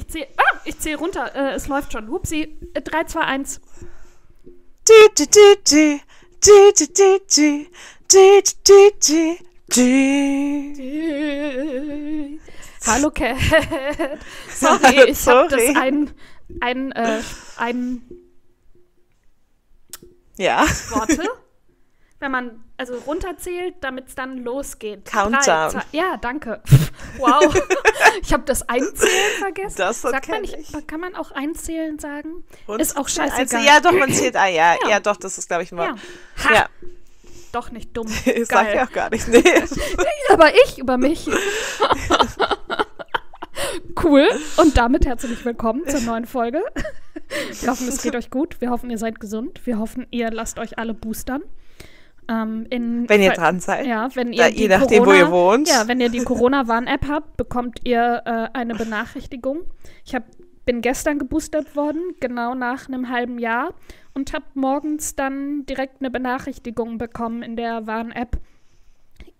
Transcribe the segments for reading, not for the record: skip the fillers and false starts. Ich zähle. Ah, ich zähle runter. Es läuft schon. Hupsi. 3, 2, 1. Hallo Kat. Sorry, ich habe das ja. Worte. Wenn man also runterzählt, damit es dann losgeht. Countdown. 3, 2, ja, danke. Wow. Ich habe das Einzählen vergessen. Das sagt man nicht. Kann man auch Einzählen sagen? Und ist auch scheißegal. Ja, doch, man zählt ein. Ja, ja. Ja, doch, das ist, glaube ich, ein Wort. Ja. Ja. Doch nicht dumm. Das sag ich auch gar nicht. Nee. Aber ich über mich. Cool. Und damit herzlich willkommen zur neuen Folge. Wir hoffen, es geht euch gut. Wir hoffen, ihr seid gesund. Wir hoffen, ihr lasst euch alle boostern. Wenn ihr dran seid. Ja, wenn ihr je nachdem, wo ihr wohnt. Ja, wenn ihr die Corona-Warn-App habt, bekommt ihr eine Benachrichtigung. Ich bin gestern geboostert worden, genau nach einem halben Jahr. Und habe morgens dann direkt eine Benachrichtigung bekommen in der Warn-App.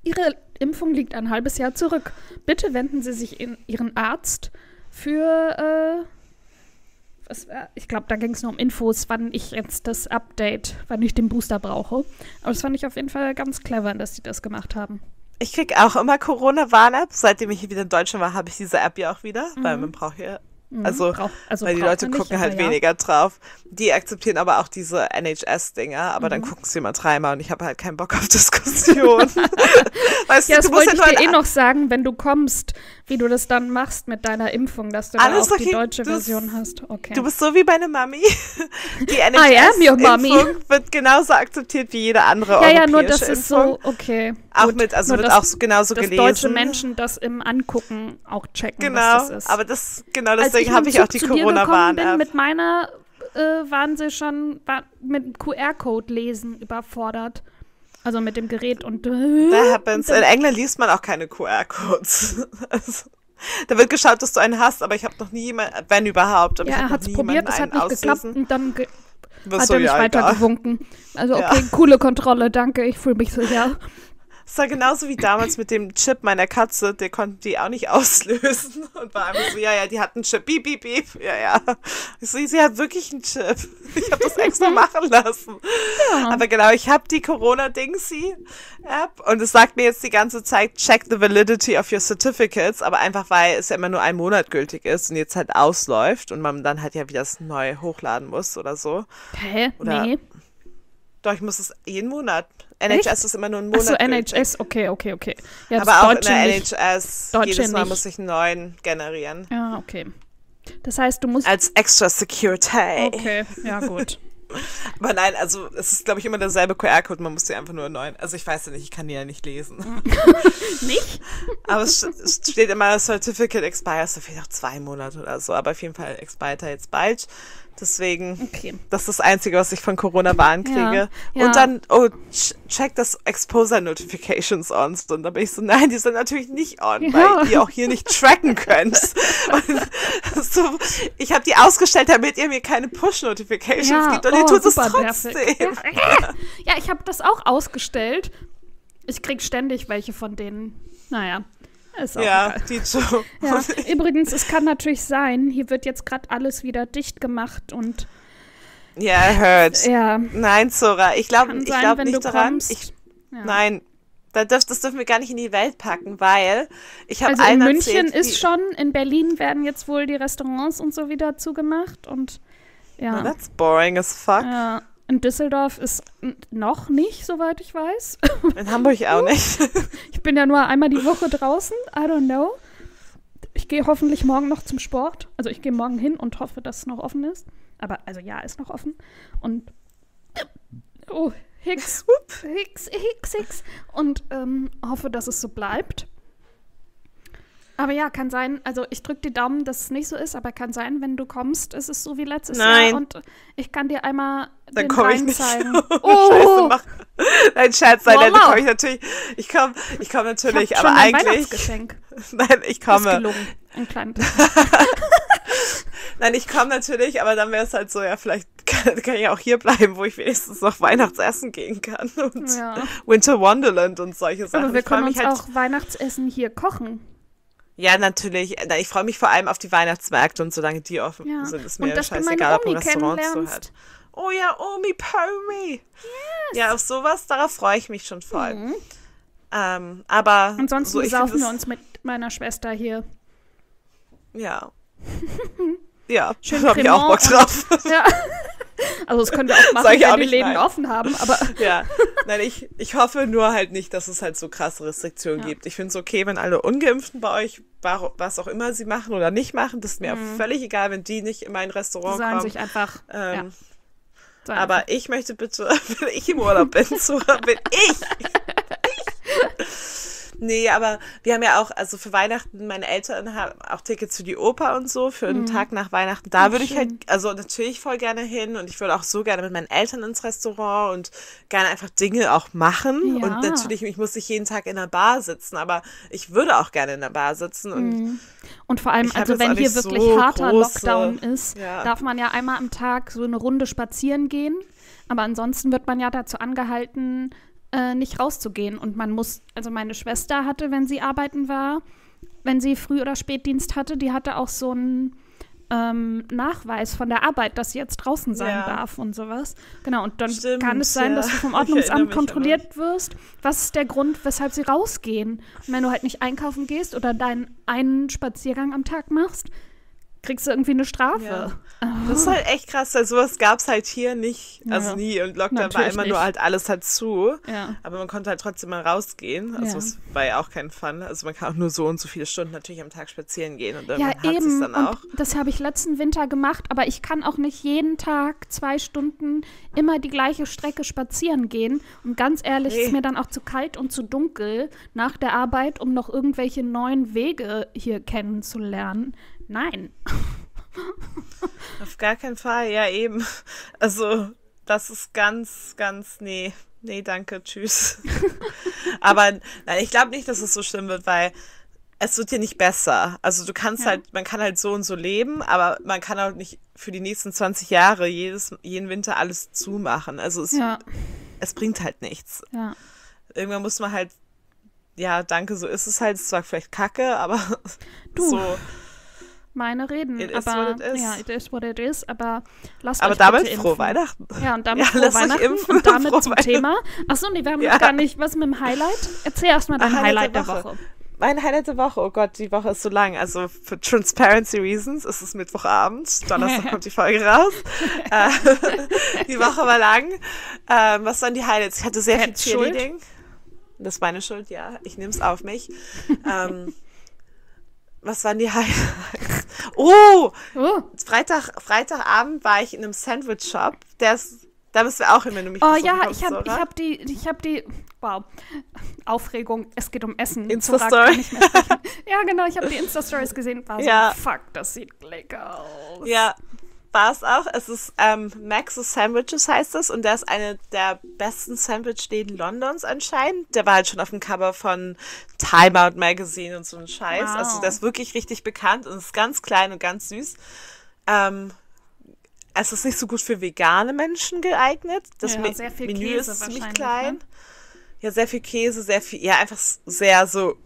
Ihre Impfung liegt ein halbes Jahr zurück. Bitte wenden Sie sich an Ihren Arzt für... ich glaube, da ging es nur um Infos, wann ich jetzt das Update, wann ich den Booster brauche. Aber das fand ich auf jeden Fall ganz clever, dass sie das gemacht haben. Ich kriege auch immer Corona-Warn-App. Seitdem ich hier wieder in Deutschland war, habe ich diese App ja auch wieder, weil man braucht hier, weil die Leute gucken nicht, halt weniger drauf. Die akzeptieren aber auch diese NHS-Dinger, aber dann gucken sie immer dreimal und ich habe halt keinen Bock auf Diskussionen. Weißt ja, das wollte ich dir noch sagen, wenn du kommst, wie du das dann machst mit deiner Impfung, dass du da auch die deutsche Version hast. Okay. Du bist so wie meine Mami. Die NHS-Impfung wird genauso akzeptiert wie jede andere europäische Impfung. Ja, nur das ist so, okay. Auch gut, mit, also nur wird das, auch genauso gelesen. Dass deutsche Menschen das im Angucken auch checken, was das ist. Genau, aber das, genau deswegen habe ich auch die Corona-Warn-App. Mit meiner waren sie schon mit QR-Code lesen überfordert. Also mit dem Gerät und... That happens. In England liest man auch keine QR-Codes. Also, da wird geschaut, dass du einen hast, aber ich habe noch nie jemanden, wenn überhaupt, aber ja, ich habe noch nie probiert, es hat nicht geklappt und dann hat er mich weitergewunken. Also okay, coole Kontrolle, danke, ich fühle mich sicher. Es war genauso wie damals mit dem Chip meiner Katze, der konnte die auch nicht auslösen und war einfach so, ja, die hat einen Chip, beep, beep, beep, ja. Ich so, sie hat wirklich einen Chip. Ich habe das extra machen lassen. Ja. Aber genau, ich habe die Corona-Dingsy-App und es sagt mir jetzt die ganze Zeit, check the validity of your certificates, aber einfach, weil es ja immer nur einen Monat gültig ist und jetzt halt ausläuft und man dann halt ja wieder das neu hochladen muss oder so. Hä? Oder nee. Doch, ich muss es jeden Monat. NHS ist immer nur einen Monat. Achso, NHS, okay. Ja, aber auch Deutsche in der NHS, jedes Mal muss ich einen neuen generieren. Ja, okay. Das heißt, du musst... Als extra Security. Okay, ja gut. Aber nein, also es ist, glaube ich, immer derselbe QR-Code, man muss die einfach nur einen neuen... Also ich weiß ja nicht, ich kann die ja nicht lesen. Nicht? Aber es steht immer, Certificate expires, so viel noch 2 Monate oder so. Aber auf jeden Fall expired er jetzt bald. Deswegen, das ist das Einzige, was ich von Corona-Warn kriege. Ja. Und dann, check das Exposure-Notifications on. Und da bin ich so, nein, die sind natürlich nicht on, weil ihr auch hier nicht tracken könnt. Und so, ich habe die ausgestellt, damit ihr mir keine Push-Notifications gibt. Und ihr tut es trotzdem. Ja, ich habe das auch ausgestellt. Ich kriege ständig welche von denen. Naja. Ist auch egal. Übrigens, es kann natürlich sein, hier wird jetzt gerade alles wieder dicht gemacht und Nein, Zora, ich glaube nicht daran. Nein, das dürfen wir gar nicht in die Welt packen, weil ich habe also in München erzählt, ist schon, in Berlin werden jetzt wohl die Restaurants und so wieder zugemacht und ja. That's boring as fuck. Ja. In Düsseldorf ist noch nicht, soweit ich weiß. In Hamburg auch nicht. Ich bin ja nur einmal die Woche draußen. I don't know. Ich gehe hoffentlich morgen noch zum Sport. Also ich gehe morgen hin und hoffe, dass es noch offen ist. Aber also ja, ist noch offen. Und oh, Hicks. Und hoffe, dass es so bleibt. Aber ja, kann sein, also ich drücke die Daumen, dass es nicht so ist, aber kann sein, wenn du kommst, ist es so wie letztes Jahr und ich kann dir einmal dann den Wein zeigen. Oh! Nein, Scherz, nein, dann komme ich natürlich, ich komme natürlich, aber eigentlich... Nein, ich komme. Ist gelungen, ein kleines. Nein, ich komme natürlich, aber dann wäre es halt so, ja, vielleicht kann ich auch hier bleiben, wo ich wenigstens noch Weihnachtsessen gehen kann und Winter Wonderland und solche Sachen. Aber wir können uns auch Weihnachtsessen hier kochen. Ja, natürlich. Ich freue mich vor allem auf die Weihnachtsmärkte und solange die offen sind, ist mir scheißegal, ob ein Restaurant zu hat. Oh ja, Omi Pomi. Yes. Ja, auf sowas, darauf freue ich mich schon voll. Mhm. Aber ansonsten so, saufen wir uns mit meiner Schwester hier. Ja. Ja, schön, da habe ich auch Bock drauf. Ja. Also das können wir auch machen, wenn die Läden offen haben. Aber ja, nein, ich hoffe nur halt nicht, dass es halt so krasse Restriktionen gibt. Ich finde es okay, wenn alle Ungeimpften bei euch, was auch immer sie machen oder nicht machen, das ist mir völlig egal, wenn die nicht in mein Restaurant kommen. Sich einfach, aber ich möchte bitte, wenn ich im Urlaub bin, so bin ich. Nee, aber wir haben ja auch, also für Weihnachten, meine Eltern haben auch Tickets für die Oper und so, für einen Tag nach Weihnachten. Da würde ich halt, also natürlich voll gerne hin und ich würde auch so gerne mit meinen Eltern ins Restaurant und gerne einfach Dinge auch machen. Ja. Und natürlich, ich muss nicht jeden Tag in einer Bar sitzen, aber ich würde auch gerne in einer Bar sitzen. Und vor allem, also wenn hier wirklich so harter Lockdown ist, darf man ja einmal am Tag so eine Runde spazieren gehen. Aber ansonsten wird man ja dazu angehalten, nicht rauszugehen und man muss, also meine Schwester hatte, wenn sie arbeiten war, wenn sie Früh- oder Spätdienst hatte, die hatte auch so einen Nachweis von der Arbeit, dass sie jetzt draußen sein darf und sowas. Genau, und dann kann es sein, dass du vom Ordnungsamt kontrolliert wirst. Was ist der Grund, weshalb sie rausgehen? Und wenn du halt nicht einkaufen gehst oder deinen einen Spaziergang am Tag machst, kriegst du irgendwie eine Strafe. Ja. Das ist halt echt krass, weil sowas gab es halt hier nicht, also nie. Und Lockdown natürlich war immer nur halt alles halt zu. Ja. Aber man konnte halt trotzdem mal rausgehen. Also es war ja auch kein Fun. Also man kann auch nur so viele Stunden natürlich am Tag spazieren gehen. Und dann hat es dann auch. Und das habe ich letzten Winter gemacht, aber ich kann auch nicht jeden Tag 2 Stunden immer die gleiche Strecke spazieren gehen. Und ganz ehrlich, ist mir dann auch zu kalt und zu dunkel nach der Arbeit, um noch irgendwelche neuen Wege hier kennenzulernen. Nein. Auf gar keinen Fall, ja eben. Also das ist ganz, ganz, nee, danke, tschüss. Aber nein, ich glaube nicht, dass es so schlimm wird, weil es wird dir nicht besser. Also du kannst halt, man kann halt so und so leben, aber man kann auch nicht für die nächsten 20 Jahre jeden Winter alles zumachen. Also es bringt halt nichts. Ja. Irgendwann muss man halt, ja danke, so ist es halt, es ist zwar vielleicht kacke, aber so. Meine Reden, it is what it is, aber lasst euch damit bitte impfen. Frohe Weihnachten. Ja, und damit frohe Weihnachten impfen, und damit zum Thema. Achso, nee, wir haben noch gar nicht, was mit dem Highlight? Erzähl erstmal dein Highlight der Woche. Mein Highlight der Woche, oh Gott, die Woche ist so lang, also für Transparency Reasons ist es Mittwochabend, Donnerstag kommt die Folge raus. Die Woche war lang. Was waren die Highlights? Ich hatte sehr viel Cheerleading. Das ist meine Schuld, ja, ich nehme es auf mich. Was waren die Highlights? Oh! Freitagabend war ich in einem Sandwich-Shop. Da müssen wir auch hin, wenn du mich besuchen kommst, oder? Oh ja, ich hab die, wow, Aufregung, es geht um Essen. Insta-Story. Ja, genau, ich habe die Insta-Stories gesehen. War so, fuck, das sieht lecker aus. Ja, war es auch. Es ist Max's Sandwiches heißt das und der ist eine der besten Sandwich-Läden Londons anscheinend. Der war halt schon auf dem Cover von Time Out Magazine und so ein Scheiß. Wow. Also der ist wirklich richtig bekannt und ist ganz klein und ganz süß. Es ist nicht so gut für vegane Menschen geeignet. Das sehr viel Menü Käse ist ziemlich klein. Ne? Ja, sehr viel Käse, sehr viel, einfach sehr so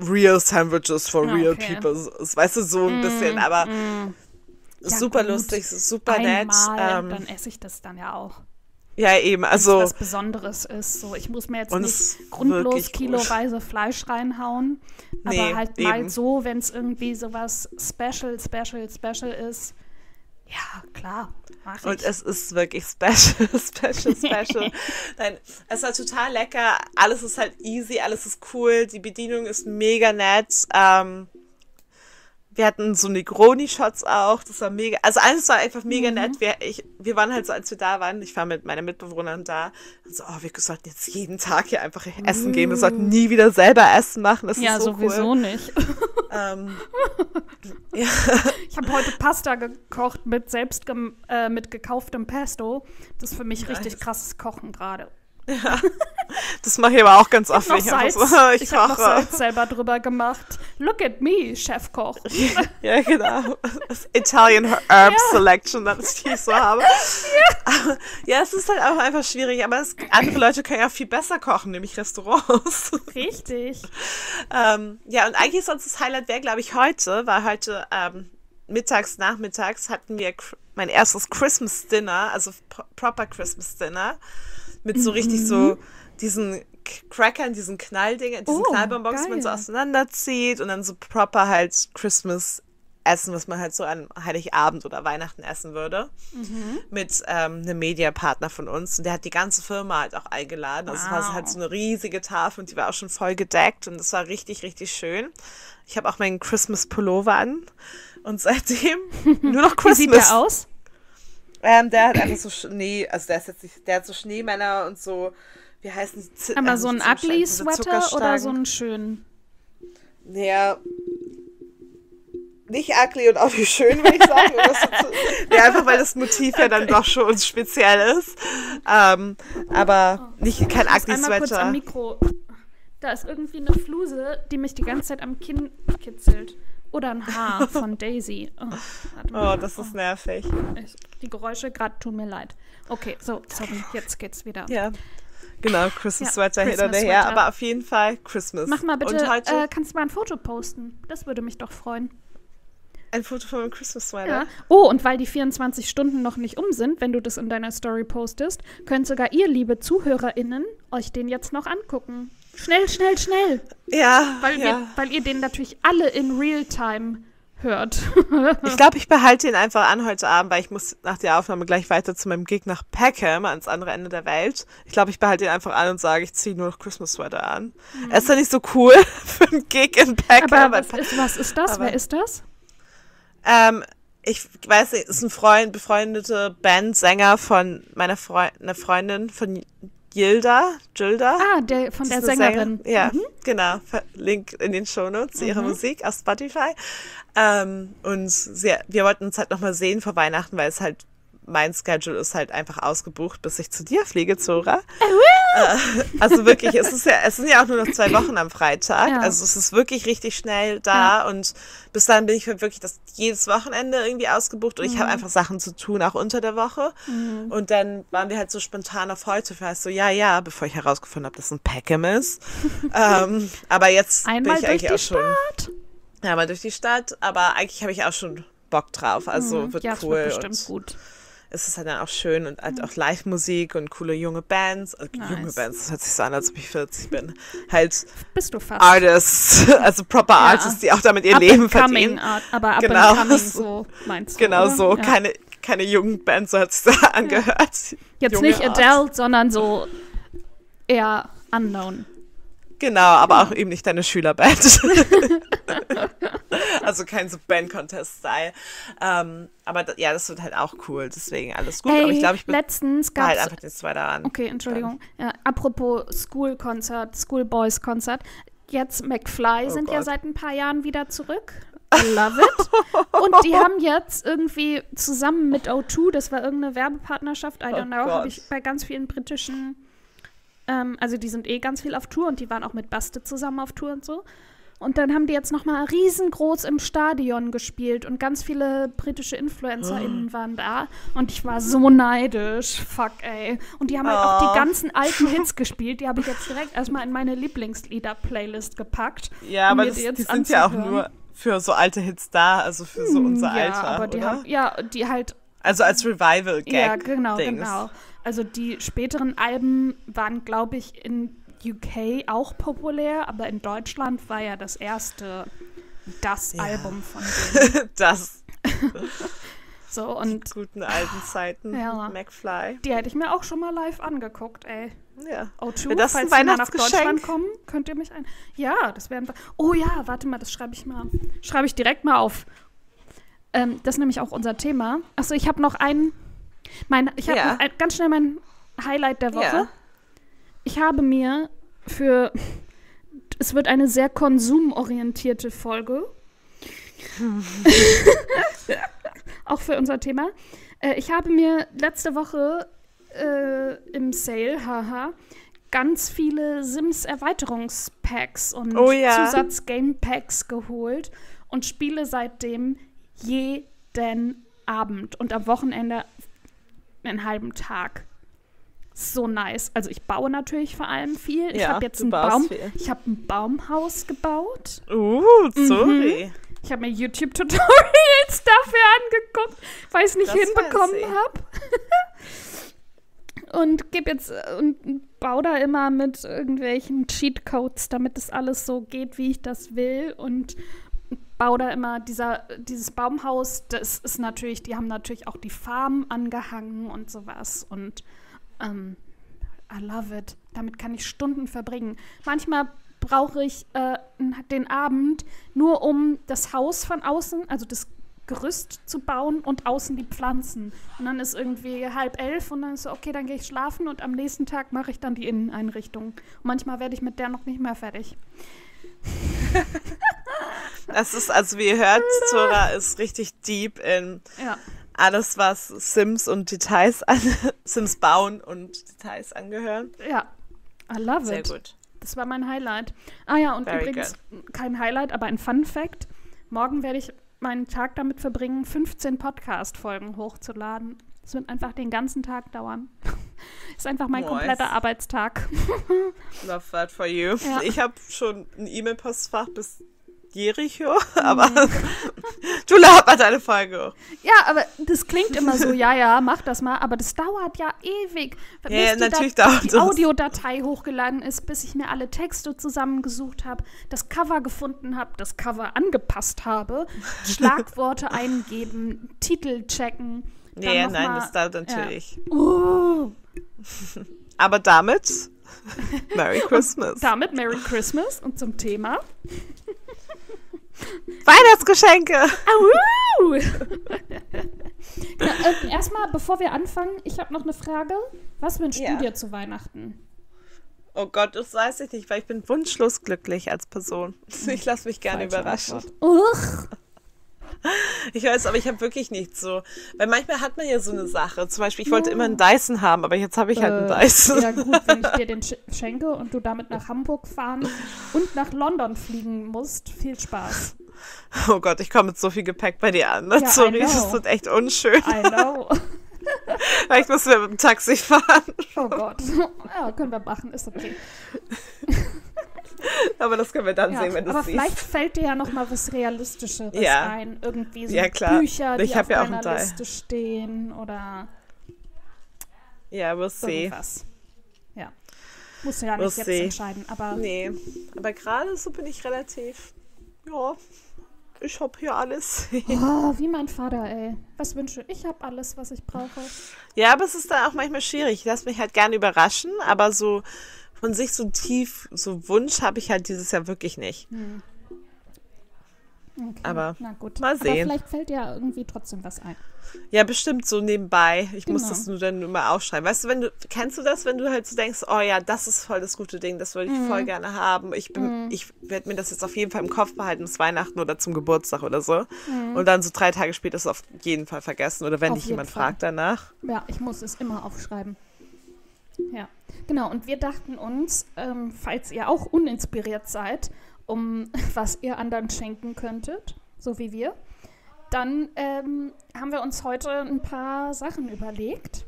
real Sandwiches for real people. Weißt du, so ein bisschen, aber super lustig, super nett. Dann esse ich das dann ja auch. Ja, eben. Also was Besonderes ist. So, ich muss mir jetzt nicht grundlos kiloweise Fleisch reinhauen, aber halt mal so, wenn es irgendwie sowas special ist. Ja, klar. Und es ist wirklich special. Nein, es war total lecker. Alles ist halt easy, alles ist cool. Die Bedienung ist mega nett. Wir hatten so Negroni-Shots auch, das war mega, also alles war einfach mega nett. Wir waren halt so, als wir da waren, ich war mit meiner Mitbewohnerin da, und so, wir sollten jetzt jeden Tag hier einfach essen gehen, wir sollten nie wieder selber Essen machen, das ist so cool. Ja, sowieso nicht. Ich habe heute Pasta gekocht mit gekauftem Pesto, das ist für mich richtig krasses Kochen gerade. Ja, das mache ich aber auch ganz oft. Ich habe noch Salz selber drüber gemacht. Look at me, Chefkoch. Ja, genau. Das Italian Herb Selection, das ich hier so habe. Ja. Ja, es ist halt auch einfach schwierig, aber andere Leute können ja viel besser kochen, nämlich Restaurants. Richtig. Ja, und eigentlich sonst das Highlight wäre, glaube ich, heute, weil heute nachmittags hatten wir mein erstes Christmas Dinner, also proper Christmas Dinner, mit so richtig so diesen Crackern, diesen Knalldingern, diesen Knallbonbons, die man so auseinanderzieht und dann so proper halt Christmas Essen, was man halt so an Heiligabend oder Weihnachten essen würde, mit einem Mediapartner von uns, und der hat die ganze Firma halt auch eingeladen. Wow. Also es war halt so eine riesige Tafel und die war auch schon voll gedeckt und das war richtig, richtig schön. Ich habe auch meinen Christmas Pullover an und seitdem nur noch Christmas. Wie sieht der aus? Der hat einfach so Schnee, also der ist jetzt nicht, der hat so Schneemänner und so, wie heißen die? Aber so ein ugly Sweater oder so einen schönen? Naja, nicht ugly und auch nicht schön, würde ich sagen. Ja, einfach weil das Motiv ja dann doch schon speziell ist. Aber nicht kein ugly Sweater. Einmal kurz am Mikro. Da ist irgendwie eine Fluse, die mich die ganze Zeit am Kinn kitzelt. Oder ein Haar von Daisy. Oh, das ist nervig. Die Geräusche gerade tun mir leid. Okay, so, sorry, jetzt geht's wieder. Ja, genau, Christmas Sweater hin oder her, aber auf jeden Fall Christmas. Mach mal bitte, und heute, kannst du mal ein Foto posten? Das würde mich doch freuen. Ein Foto von einem Christmas Sweater? Ja. Oh, und weil die 24 Stunden noch nicht um sind, wenn du das in deiner Story postest, könnt sogar ihr, liebe ZuhörerInnen, euch den jetzt noch angucken. Schnell, schnell, schnell. Ja, weil ihr den natürlich alle in Realtime hört. Ich glaube, ich behalte ihn einfach an heute Abend, weil ich muss nach der Aufnahme gleich weiter zu meinem Gig nach Peckham, ans andere Ende der Welt. Ich glaube, ich behalte ihn einfach an und sage, ich ziehe nur noch Christmas Sweater an. Er ist ja nicht so cool für einen Gig in Peckham. Aber was ist das? Wer ist das? Ich weiß nicht, ist ein befreundete Bandsänger von meiner Freundin von Jylda. Ah, von der Sängerin. Ja, genau. Link in den Shownotes zu ihrer Musik auf Spotify. Und wir wollten uns halt nochmal sehen vor Weihnachten, weil es halt, mein Schedule ist halt einfach ausgebucht, bis ich zu dir fliege, Zora. Also wirklich, es sind ja auch nur noch 2 Wochen am Freitag. Ja. Also es ist wirklich richtig schnell da und bis dann bin ich wirklich jedes Wochenende irgendwie ausgebucht und ich habe einfach Sachen zu tun, auch unter der Woche. Und dann waren wir halt so spontan auf heute, vielleicht so, ja, bevor ich herausgefunden habe, dass es ein Peckham ist. Aber jetzt einmal bin ich eigentlich auch schon. Ja, mal durch die Stadt, aber eigentlich habe ich auch schon Bock drauf. Also wird cool. Ja, wird bestimmt gut. Es ist halt dann auch schön und halt auch Live-Musik und coole junge Bands. Also nice. Junge Bands, das hört sich so an, als ob ich 40 bin. Halt bist du fast. Artists, also proper Artists, die auch damit ihr Leben verdienen. Up and coming, so meinst du, genau oder? So, ja. Keine jungen Bands, so hat es da angehört. Jetzt junge nicht Adele, sondern so eher unknown. Genau, aber auch eben nicht deine Schülerband. Also kein so Band-Contest-Style. Aber ja, das wird halt auch cool, deswegen alles gut. Hey, aber ich glaube, ich bin letztens gab's halt einfach den Zweiter an. Okay, Entschuldigung. Ja, apropos Schoolboys-Konzert. Jetzt McFly sind ja seit ein paar Jahren wieder zurück. I love it. Und die haben jetzt irgendwie zusammen mit O2, das war irgendeine Werbepartnerschaft, I don't know, habe ich bei ganz vielen britischen... Also die sind ganz viel auf Tour und die waren auch mit Baste zusammen auf Tour und so. Und dann haben die jetzt nochmal riesengroß im Stadion gespielt und ganz viele britische InfluencerInnen waren da. Und ich war so neidisch. Fuck, ey. Und die haben halt auch die ganzen alten Hits gespielt. Die habe ich jetzt direkt erstmal in meine Lieblingslieder-Playlist gepackt. Ja, aber die sind ja auch nur für so alte Hits da, also für so unser Alter, aber die haben, die halt... Also als Revival-Gag. Ja, genau. Also die späteren Alben waren, glaube ich, in UK auch populär, aber in Deutschland war ja das erste Album von denen. So, und die guten alten Zeiten, McFly. Die hätte ich mir auch schon mal live angeguckt, ey. Ja. O2, das falls wir nach Deutschland kommen, könnt ihr mich ein... Ja, das wäre ein... Oh ja, warte mal, das schreibe ich mal. Schreibe ich direkt mal auf. Das ist nämlich auch unser Thema. Achso, ich habe noch einen... ganz schnell mein Highlight der Woche. Ja. Ich habe mir es wird eine sehr konsumorientierte Folge. Auch für unser Thema. Ich habe mir letzte Woche im Sale, haha, ganz viele Sims-Erweiterungspacks und Zusatz-Game-Packs geholt und spiele seitdem jeden Abend und am Wochenende einen halben Tag. So nice. Also ich baue natürlich vor allem viel. Ich habe jetzt einen Baum. Ich habe ein Baumhaus gebaut. Sorry. Ich habe mir YouTube-Tutorials dafür angeguckt, weil ich es nicht hinbekommen habe. Und gebe jetzt und baue da immer mit irgendwelchen Cheatcodes, damit das alles so geht, wie ich das will. Und baue da immer dieses Baumhaus. Das ist natürlich, die haben natürlich auch die Farm angehangen und sowas. Und I love it. Damit kann ich Stunden verbringen. Manchmal brauche ich den Abend nur, um das Haus von außen, also das Gerüst zu bauen und außen die Pflanzen. Und dann ist irgendwie 22:30 und dann ist so, okay, dann gehe ich schlafen und am nächsten Tag mache ich dann die Inneneinrichtung. Und manchmal werde ich mit der noch nicht mehr fertig. Das ist, also wie ihr hört, Zora ist richtig deep in alles, was Sims und Details an Sims bauen und Details angehören. Ja, I love it. Sehr gut. Das war mein Highlight. Ah ja, und übrigens kein Highlight, aber ein Fun Fact. Morgen werde ich meinen Tag damit verbringen, 15 Podcast-Folgen hochzuladen. Das wird einfach den ganzen Tag dauern. Ist einfach mein kompletter Arbeitstag. Love that for you. Ja. Ich habe schon ein E-Mail-Postfach bis Jericho, aber du laberst eine Folge. Ja, aber das klingt immer so, ja, mach das mal, aber das dauert ja ewig. Ja, natürlich dauert das. Die Audiodatei hochgeladen ist, bis ich mir alle Texte zusammengesucht habe, das Cover gefunden habe, das Cover angepasst habe, Schlagworte eingeben, Titel checken. Ja, nein, das dauert natürlich. Aber damit Merry Christmas. Und damit Merry Christmas und zum Thema Weihnachtsgeschenke! Au! Erstmal, bevor wir anfangen, ich habe noch eine Frage. Was wünschst du dir zu Weihnachten? Oh Gott, das weiß ich nicht, weil ich bin wunschlos glücklich als Person. Ich lasse mich gerne überraschen. Ich weiß, aber ich habe wirklich nichts so. Weil manchmal hat man ja so eine Sache. Zum Beispiel, ich wollte immer einen Dyson haben, aber jetzt habe ich halt einen Dyson. Ja gut, wenn ich dir den schenke und du damit nach Hamburg fahren und nach London fliegen musst, viel Spaß. Oh Gott, ich komme mit so viel Gepäck bei dir an. Ja, sorry, das ist echt unschön. I know. Vielleicht müssen wir mit dem Taxi fahren. Oh Gott. Ja, können wir machen, ist okay. Aber das können wir dann sehen, wenn du es siehst. Aber vielleicht fällt dir ja noch mal was Realistischeres ein. Irgendwie so Bücher, die auf deiner Liste stehen oder we'll irgendwas. Ja. Musst du ja nicht jetzt entscheiden. Aber nee, aber gerade so bin ich relativ, ich hab hier alles. Oh, wie mein Vater, ey. Was wünsche ich? Ich hab alles, was ich brauche. Ja, aber es ist dann auch manchmal schwierig. Ich lasse mich halt gerne überraschen, aber so von sich so tief, so Wunsch habe ich halt dieses Jahr wirklich nicht. Okay, aber na gut. Mal sehen. Aber vielleicht fällt ja irgendwie trotzdem was ein. Ja, bestimmt so nebenbei. Ich muss das nur dann immer aufschreiben. Weißt du, kennst du das, wenn du halt so denkst, oh ja, das ist voll das gute Ding, das würde ich voll gerne haben. Ich werde mir das jetzt auf jeden Fall im Kopf behalten, bis Weihnachten oder zum Geburtstag oder so. Und dann so 3 Tage später ist es auf jeden Fall vergessen. Oder wenn dich jemand fragt danach. Ja, ich muss es immer aufschreiben. Ja, genau. Und wir dachten uns, falls ihr auch uninspiriert seid, um was ihr anderen schenken könntet, so wie wir, dann haben wir uns heute ein paar Sachen überlegt.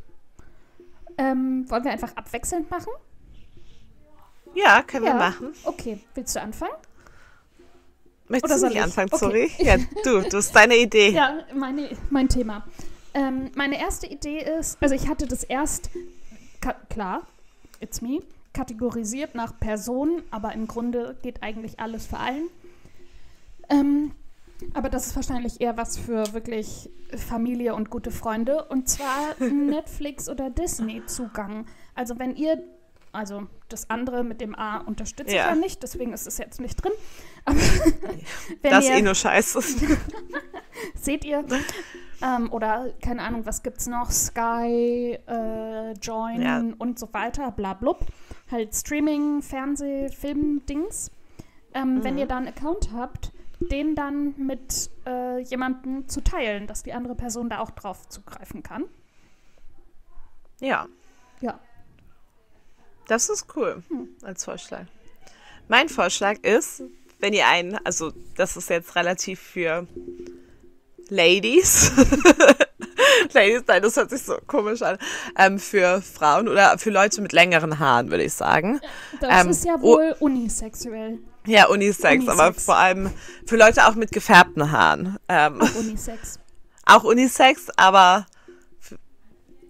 Wollen wir einfach abwechselnd machen? Ja, können wir machen. Okay, willst du anfangen? Möchtest du nicht anfangen, sorry? Ja, du hast deine Idee. Ja, mein Thema. Meine erste Idee ist, also ich hatte das erst... Klar, it's me, kategorisiert nach Personen, aber im Grunde geht eigentlich alles für allen. Aber das ist wahrscheinlich eher was für wirklich Familie und gute Freunde. Und zwar Netflix- oder Disney-Zugang. Also wenn ihr, also das andere mit dem A unterstützt ja nicht, deswegen ist es jetzt nicht drin. Aber das ist eh nur Scheiße. Seht ihr? Oder, keine Ahnung, was gibt's noch? Sky, Joyn und so weiter, blablub. Halt Streaming, Fernseh, Film, Dings. Wenn ihr da einen Account habt, den dann mit jemandem zu teilen, dass die andere Person da auch drauf zugreifen kann. Ja. Ja. Das ist cool als Vorschlag. Mein Vorschlag ist, wenn ihr einen, also das ist jetzt relativ für Ladies. Ladies, nein, das hört sich so komisch an. Für Frauen oder für Leute mit längeren Haaren, würde ich sagen. Das ist ja wohl unisexuell. Ja, Unisex, aber vor allem für Leute auch mit gefärbten Haaren. Auch Unisex. Auch Unisex, aber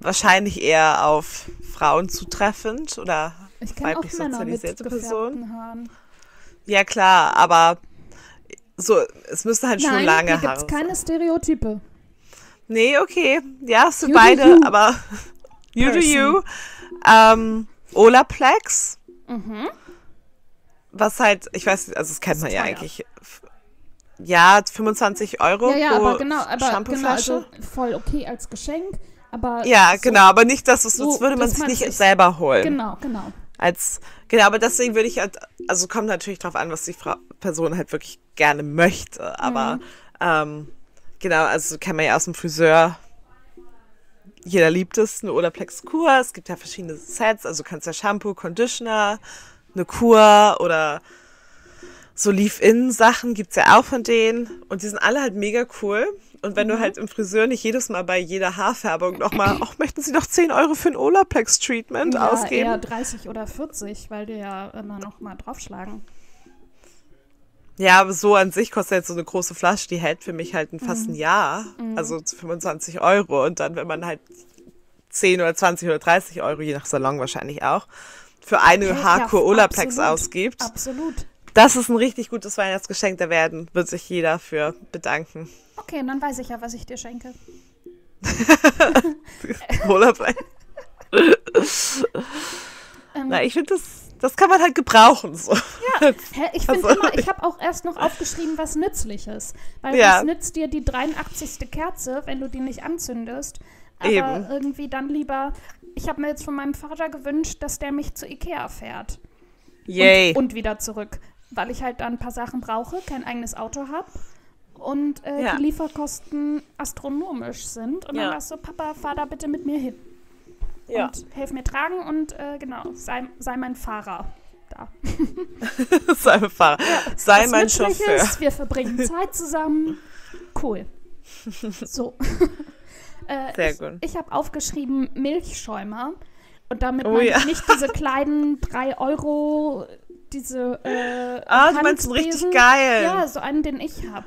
wahrscheinlich eher auf Frauen zutreffend oder weiblich sozialisierte Personen. Ja, klar, aber so, es müssen halt schon lange Haare sein. Nein, hier gibt's keine Stereotype. Nee, okay. Ja, es sind beide, aber you do you. Olaplex. Mhm. Was halt, ich weiß nicht, also das kennt man ja eigentlich. Ja, 25 Euro pro Shampooflasche. Genau, also voll okay als Geschenk, aber... Ja, so, genau, aber nicht, dass es, sonst würde man es nicht selber holen. Genau, genau. Genau, aber deswegen würde ich halt, also kommt natürlich drauf an, was die Person halt wirklich gerne möchte, aber genau, also kann man ja aus dem Friseur... Jeder liebt es, eine Olaplex-Kur, es gibt ja verschiedene Sets, also du kannst ja Shampoo, Conditioner... eine Kur oder so Leave-In-Sachen gibt es ja auch von denen. Und die sind alle halt mega cool. Und wenn du halt im Friseur nicht jedes Mal bei jeder Haarfärbung nochmal, möchten Sie doch 10 Euro für ein Olaplex-Treatment ausgeben? Ja, 30 oder 40, weil die ja immer nochmal draufschlagen. Ja, aber so an sich kostet jetzt so eine große Flasche, die hält für mich halt fast ein Jahr. Also 25 Euro. Und dann, wenn man halt 10 oder 20 oder 30 Euro, je nach Salon wahrscheinlich auch, für eine Haarkur Olaplex ausgibt. Absolut. Das ist ein richtig gutes Weihnachtsgeschenk, wird sich jeder für bedanken. Okay, und dann weiß ich ja, was ich dir schenke. Olaplex. Na, ich finde, das kann man halt gebrauchen. So. Ja, ich finde immer, ich habe auch erst noch aufgeschrieben, was Nützliches. Weil was nützt dir die 83. Kerze, wenn du die nicht anzündest? Aber irgendwie dann lieber... Ich habe mir jetzt von meinem Vater gewünscht, dass der mich zu Ikea fährt. Yay. Und wieder zurück. Weil ich halt dann ein paar Sachen brauche, kein eigenes Auto habe und die Lieferkosten astronomisch sind. Und dann war es so, Papa, fahr da bitte mit mir hin. Ja. Und helf mir tragen und sei mein Fahrer da. Sei mein Fahrer. Ja. Sei mein Chauffeur. Wir verbringen Zeit zusammen. Cool. So. Sehr gut. Ich habe aufgeschrieben Milchschäumer und damit nicht diese kleinen 3 Euro, diese du meinst einen richtig geil. Ja, so einen, den ich habe.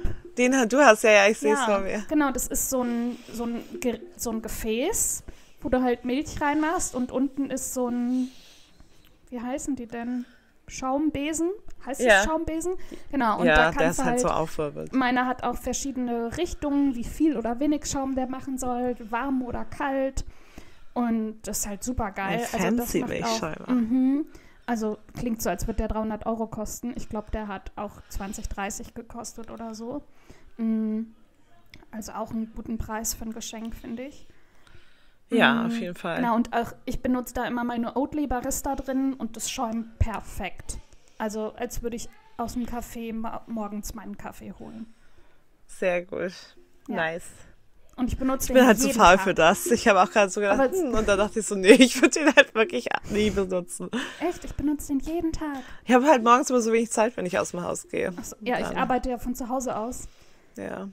Du hast ja, ich sehe es vor mir. Genau, das ist so ein Gefäß, wo du halt Milch reinmachst und unten ist so ein, wie heißen die denn? Schaumbesen, heißt es Schaumbesen? Genau, und da kannst du halt so aufwirbelt. Meiner hat auch verschiedene Richtungen, wie viel oder wenig Schaum der machen soll, warm oder kalt. Und das ist halt super geil. Also das macht auch, also klingt so, als würde der 300 Euro kosten. Ich glaube, der hat auch 20, 30 gekostet oder so. Also auch einen guten Preis für ein Geschenk, finde ich. Ja, auf jeden Fall. Genau, und auch ich benutze da immer meine Oatly Barista drin und das schäumt perfekt. Also als würde ich aus dem Café morgens meinen Kaffee holen. Sehr gut. Ja. Nice. Und ich benutze den jeden Tag. Ich bin halt zu faul für das. Ich habe auch gerade so gedacht, und dann dachte ich so, nee, ich würde den halt wirklich nie benutzen. Echt? Ich benutze den jeden Tag. Ich habe halt morgens immer so wenig Zeit, wenn ich aus dem Haus gehe. Ach so, ja, ich arbeite ja von zu Hause aus. Ja.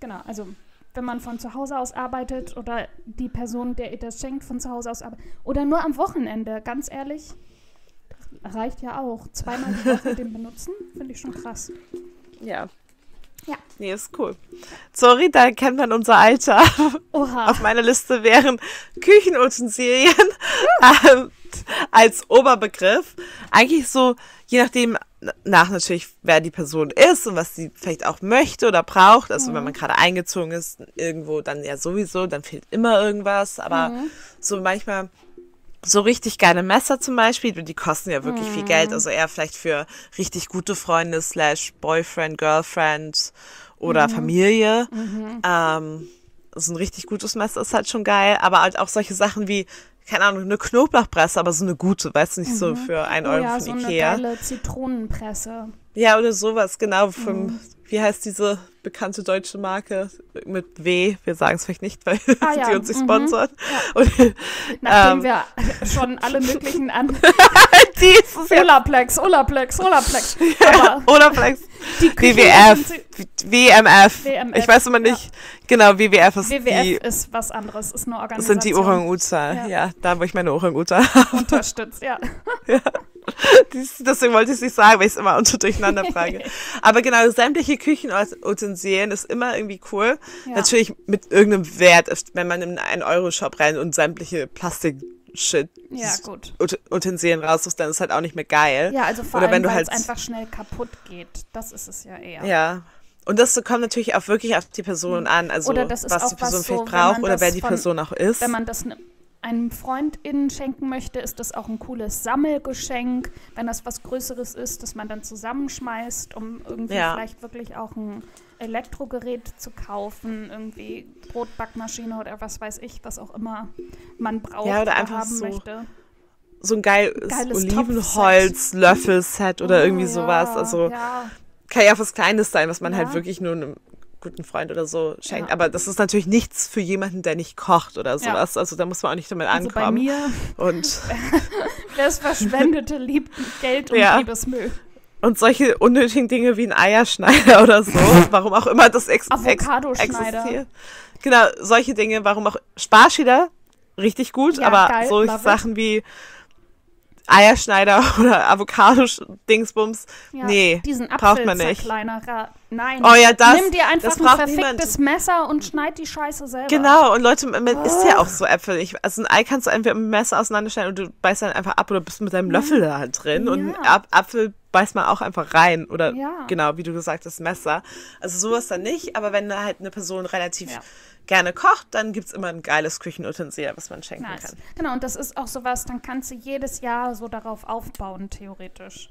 Genau, also... Wenn man von zu Hause aus arbeitet oder die Person, der ihr das schenkt, von zu Hause aus arbeitet. Oder nur am Wochenende, ganz ehrlich. Das reicht ja auch. Zweimal die Woche den benutzen, finde ich schon krass. Ja. Ja. Nee, ist cool. Sorry, da kennt man unser Alter. Oha. Auf meiner Liste wären Küchenutensilien als Oberbegriff. Eigentlich so, je nachdem... natürlich, wer die Person ist und was sie vielleicht auch möchte oder braucht. Also wenn man gerade eingezogen ist, irgendwo dann ja sowieso, dann fehlt immer irgendwas. Aber so manchmal so richtig geile Messer zum Beispiel, die kosten ja wirklich viel Geld. Also eher vielleicht für richtig gute Freunde / Boyfriend, Girlfriend oder Familie. So ein richtig gutes Messer ist halt schon geil. Aber halt auch solche Sachen wie, keine Ahnung, eine Knoblauchpresse, aber so eine gute, weißt du, nicht so für 1 Euro von Ikea. Ja, so eine geile Zitronenpresse. Ja, oder sowas, genau, vom wie heißt diese bekannte deutsche Marke mit W? Wir sagen es vielleicht nicht, weil die uns nicht sponsern. Ja. Und, nachdem wir schon alle möglichen an... Olaplex. Aber Olaplex. Die WMF. WMF. Ich weiß immer nicht. Ja. Genau, WWF ist WWF ist was anderes, ist eine Organisation. Das sind die Orang-Utan. Ja, da wo ich meine Orang-Utan habe. Unterstützt, ja. Deswegen wollte ich es nicht sagen, weil ich es immer durcheinander frage. Aber genau, sämtliche Küchenutensilien ist immer irgendwie cool. Ja. Natürlich mit irgendeinem Wert, wenn man in einen Euro-Shop rennt und sämtliche Plastik-Shit Utensilien raussuchst, dann ist halt auch nicht mehr geil. Ja, also vor allem, weil es einfach schnell kaputt geht. Das ist es ja eher. Ja. Und das kommt natürlich auch wirklich auf die Person an. Also oder das ist was die Person vielleicht braucht oder wer die Person auch ist. Wenn man das einem FreundInnen schenken möchte, ist das auch ein cooles Sammelgeschenk, wenn das was Größeres ist, das man dann zusammenschmeißt, um irgendwie vielleicht wirklich auch ein Elektrogerät zu kaufen, irgendwie Brotbackmaschine oder was weiß ich, was auch immer man braucht oder einfach haben möchte. So ein geiles Olivenholz-Löffelset oder irgendwie sowas. Also kann ja auch was Kleines sein, was man halt wirklich nur einem guten Freund oder so schenkt. Ja. Aber das ist natürlich nichts für jemanden, der nicht kocht oder sowas. Ja. Also da muss man auch nicht damit ankommen. Also bei mir, das Verschwendete liebt Geld und Liebesmüll. Und solche unnötigen Dinge wie ein Eierschneider oder so, warum auch immer das existiert. Genau, solche Dinge, warum auch Sparschäler, richtig gut, ja, aber geil, solche Sachen wie Eierschneider oder Avocado-Dingsbums, nee, braucht man nicht. Nein, nimm dir einfach ein verficktes Messer und schneid die Scheiße selber. Genau, und Leute, man isst ja auch so Äpfel. Also ein Ei kannst du entweder mit dem Messer auseinanderschneiden und du beißt dann einfach ab oder bist mit deinem Löffel da halt drin. Ja. Und einen Apfel beißt man auch einfach rein oder genau, wie du gesagt hast, Messer. Also sowas dann nicht, aber wenn halt eine Person relativ gerne kocht, dann gibt es immer ein geiles Küchenutensil, was man schenken kann. Genau, und das ist auch sowas, dann kannst du jedes Jahr so darauf aufbauen, theoretisch.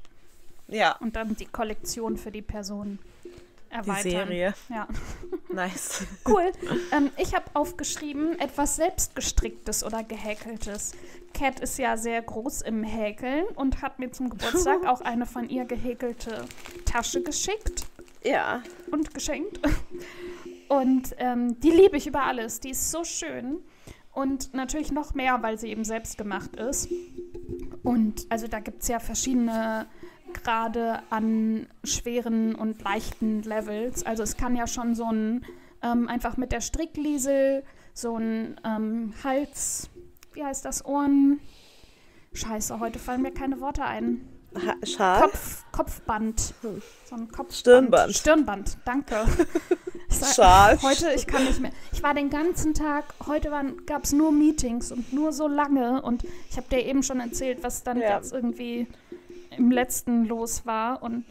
Ja. Und dann die Kollektion für die Person erweitern. Die Serie. Ja. Nice. Cool. Ich habe aufgeschrieben, etwas selbstgestricktes oder gehäkeltes. Kat ist ja sehr groß im Häkeln und hat mir zum Geburtstag auch eine von ihr gehäkelte Tasche geschickt. Ja. Und geschenkt. Und die liebe ich über alles. Die ist so schön. Und natürlich noch mehr, weil sie eben selbst gemacht ist. Und also da gibt es ja verschiedene gerade an schweren und leichten Levels. Also es kann ja schon so ein, einfach mit der Strickliesel, so ein Hals, wie heißt das, Ohren? Scheiße, heute fallen mir keine Worte ein. Kopfband. So ein Kopfband. Stirnband, danke. Schal. Heute, ich kann nicht mehr. Ich war den ganzen Tag, heute gab es nur Meetings und nur so lange und ich habe dir eben schon erzählt, was dann jetzt irgendwie im letzten los war und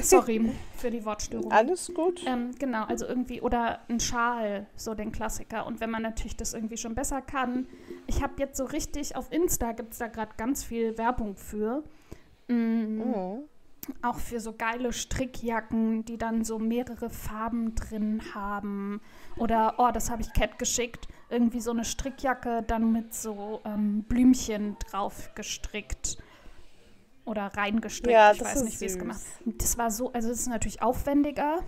sorry für die Wortstörung. Alles gut. Genau, also irgendwie, oder ein Schal, so den Klassiker. Und wenn man natürlich das irgendwie schon besser kann. Ich habe jetzt so richtig, auf Insta gibt es da gerade ganz viel Werbung für. Auch für so geile Strickjacken, die dann so mehrere Farben drin haben. Oder, das habe ich Kat geschickt, irgendwie so eine Strickjacke dann mit so Blümchen drauf gestrickt oder reingestrickt. Ja, ich weiß nicht, wie es gemacht ist. Das war so, also es ist natürlich aufwendiger.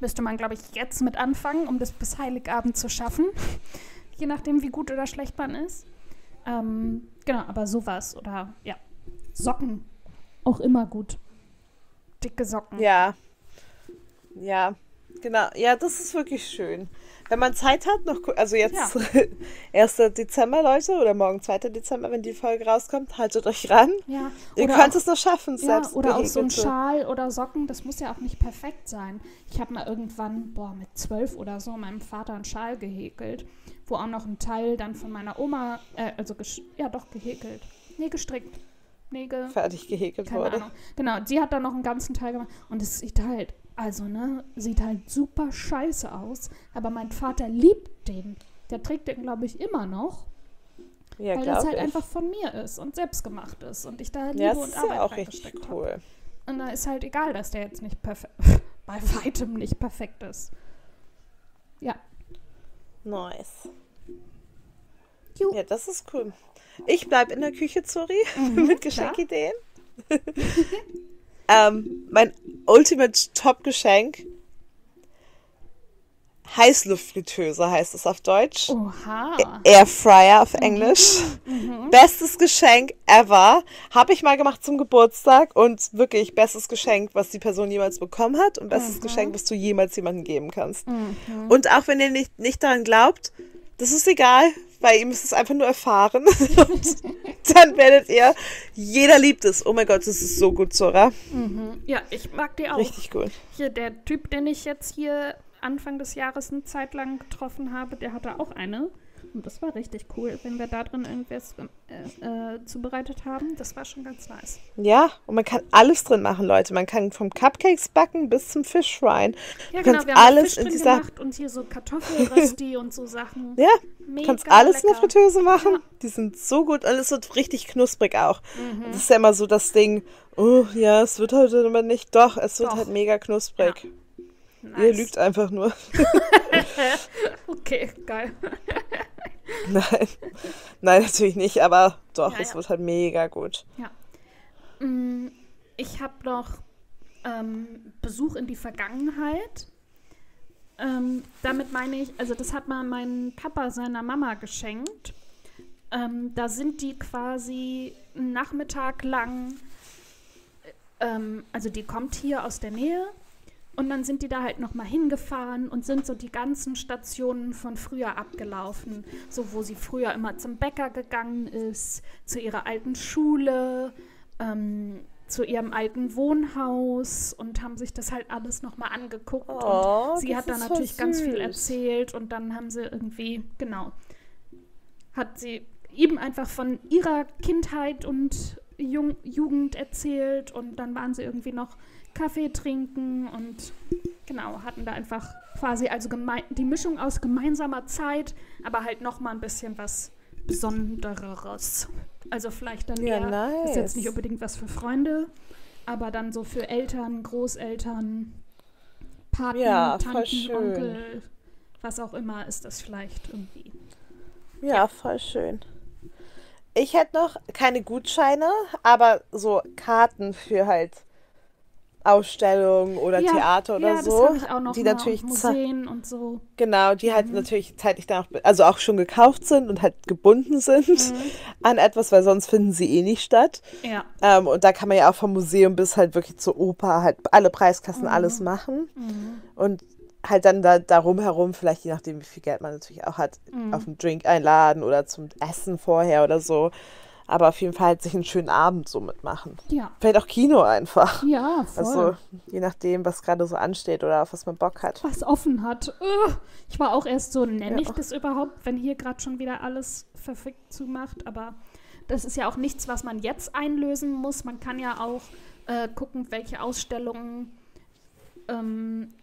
Müsste man, glaube ich, jetzt mit anfangen, um das bis Heiligabend zu schaffen. Je nachdem, wie gut oder schlecht man ist. Genau, aber sowas oder, Socken. Auch immer gut. Dicke Socken. Ja, genau. Ja, das ist wirklich schön. Wenn man Zeit hat, noch, also jetzt 1. Dezember, Leute, oder morgen 2. Dezember, wenn die Folge rauskommt, haltet euch ran. Ja. Ihr könnt es noch schaffen, selbst. Oder auch so ein Schal oder Socken, das muss ja auch nicht perfekt sein. Ich habe mal irgendwann, mit 12 oder so, meinem Vater einen Schal gehäkelt, wo auch noch ein Teil dann von meiner Oma, gehäkelt. Nee, gestrickt. Fertig gehäkelt wurde. Ahnung. Genau, sie hat da noch einen ganzen Teil gemacht und es sieht halt, sieht halt super scheiße aus, aber mein Vater liebt den. Der trägt den, glaube ich, immer noch, weil das halt einfach von mir ist und selbst gemacht ist und ich da Liebe und Arbeit auch reingesteckt habe. Und da ist halt egal, dass der jetzt nicht perfekt, bei weitem nicht perfekt ist. Ja. Nice. Ja, das ist cool. Ich bleibe in der Küche, sorry, mit Geschenkideen. Mein Ultimate Top-Geschenk. Heißluftfritteuse heißt es auf Deutsch. Oha. Airfryer auf Englisch. Mhm. Bestes Geschenk ever. Habe ich mal gemacht zum Geburtstag und wirklich bestes Geschenk, was die Person jemals bekommen hat und bestes Geschenk, was du jemals jemandem geben kannst. Mhm. Und auch wenn ihr nicht daran glaubt, das ist egal, weil ihr müsst es einfach nur erfahren. Und dann werdet ihr, jeder liebt es. Oh mein Gott, das ist so gut, Zora. Mhm. Ja, ich mag die auch. Richtig gut. Hier, der Typ, den ich jetzt hier Anfang des Jahres eine Zeit lang getroffen habe, der hatte auch eine. Und das war richtig cool, wenn wir da drin irgendwas zubereitet haben. Das war schon ganz nice. Ja, und man kann alles drin machen, Leute. Man kann vom Cupcakes backen bis zum Fischschwein. Ja, du genau, wir haben alles Fisch drin gemacht und hier so Kartoffelrösti und so Sachen. Ja, du kannst alles lecker in der Fritteuse machen. Ja. Die sind so gut und es wird richtig knusprig auch. Mhm. Das ist ja immer so das Ding, oh ja, es wird halt immer nicht, doch, es wird halt mega knusprig. Ja. Nice. Ihr lügt einfach nur. Okay, geil. Nein. Nein, natürlich nicht, aber doch, ja, es wird halt mega gut. Ja. Ich habe noch Besuch in die Vergangenheit. Damit meine ich, also das hat mal mein Papa seiner Mama geschenkt. Da sind die quasi einen Nachmittag lang, also die kommt hier aus der Nähe. Und dann sind die da halt nochmal hingefahren und sind so die ganzen Stationen von früher abgelaufen. So, wo sie früher immer zum Bäcker gegangen ist, zu ihrer alten Schule, zu ihrem alten Wohnhaus und haben sich das halt alles nochmal angeguckt. Oh, und sie hat dann natürlich ganz viel erzählt und dann haben sie irgendwie, genau, hat sie eben einfach von ihrer Kindheit und Jugend erzählt und dann waren sie irgendwie noch Kaffee trinken und genau, hatten da einfach quasi also die Mischung aus gemeinsamer Zeit, aber halt nochmal ein bisschen was Besondereres. Also vielleicht dann eher, nice. Ist jetzt nicht unbedingt was für Freunde, aber dann so für Eltern, Großeltern, Paten, Tanten, Onkel, was auch immer ist das vielleicht irgendwie. Ja, voll schön. Ich hätte noch keine Gutscheine, aber so Karten für halt Ausstellungen oder Theater oder so, das ich auch noch die natürlich Museen und so. Genau, die halt natürlich zeitlich danach, also auch schon gekauft sind und halt gebunden sind an etwas, weil sonst finden sie eh nicht statt. Ja. Und da kann man ja auch vom Museum bis halt wirklich zur Oper halt alle Preiskassen alles machen und halt dann darum herum, vielleicht je nachdem, wie viel Geld man natürlich auch hat, auf einen Drink einladen oder zum Essen vorher oder so. Aber auf jeden Fall halt sich einen schönen Abend so mitmachen. Ja. Vielleicht auch Kino einfach. Ja, voll. Also je nachdem, was gerade so ansteht oder auf was man Bock hat. Was offen hat. Ich war auch erst so, nenne ich das überhaupt, wenn hier gerade schon wieder alles verfickt zumacht. Aber das ist ja auch nichts, was man jetzt einlösen muss. Man kann ja auch gucken, welche Ausstellungen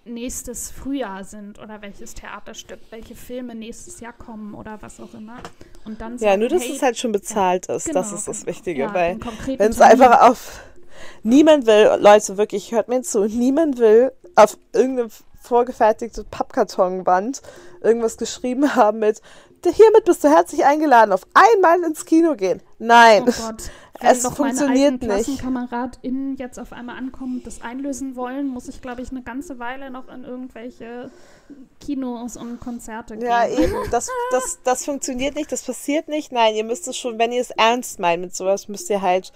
nächstes Frühjahr sind oder welches Theaterstück, welche Filme nächstes Jahr kommen oder was auch immer. Und dann sagen, nur, dass es halt schon bezahlt ist. Genau, das ist das Wichtige. Ja, weil wenn es einfach auf niemand will, Leute, wirklich, hört mir zu, niemand will auf irgendeine vorgefertigte Pappkartonwand irgendwas geschrieben haben mit hiermit bist du herzlich eingeladen, auf einmal ins Kino gehen. Nein, oh Gott. Es funktioniert nicht. Wenn meine alten KlassenkameradInnen jetzt auf einmal ankommen und das einlösen wollen, muss ich, glaube ich, eine ganze Weile noch in irgendwelche Kinos und Konzerte gehen. Ja, eben. Das funktioniert nicht, das passiert nicht. Nein, ihr müsst es schon, wenn ihr es ernst meint mit sowas, müsst ihr halt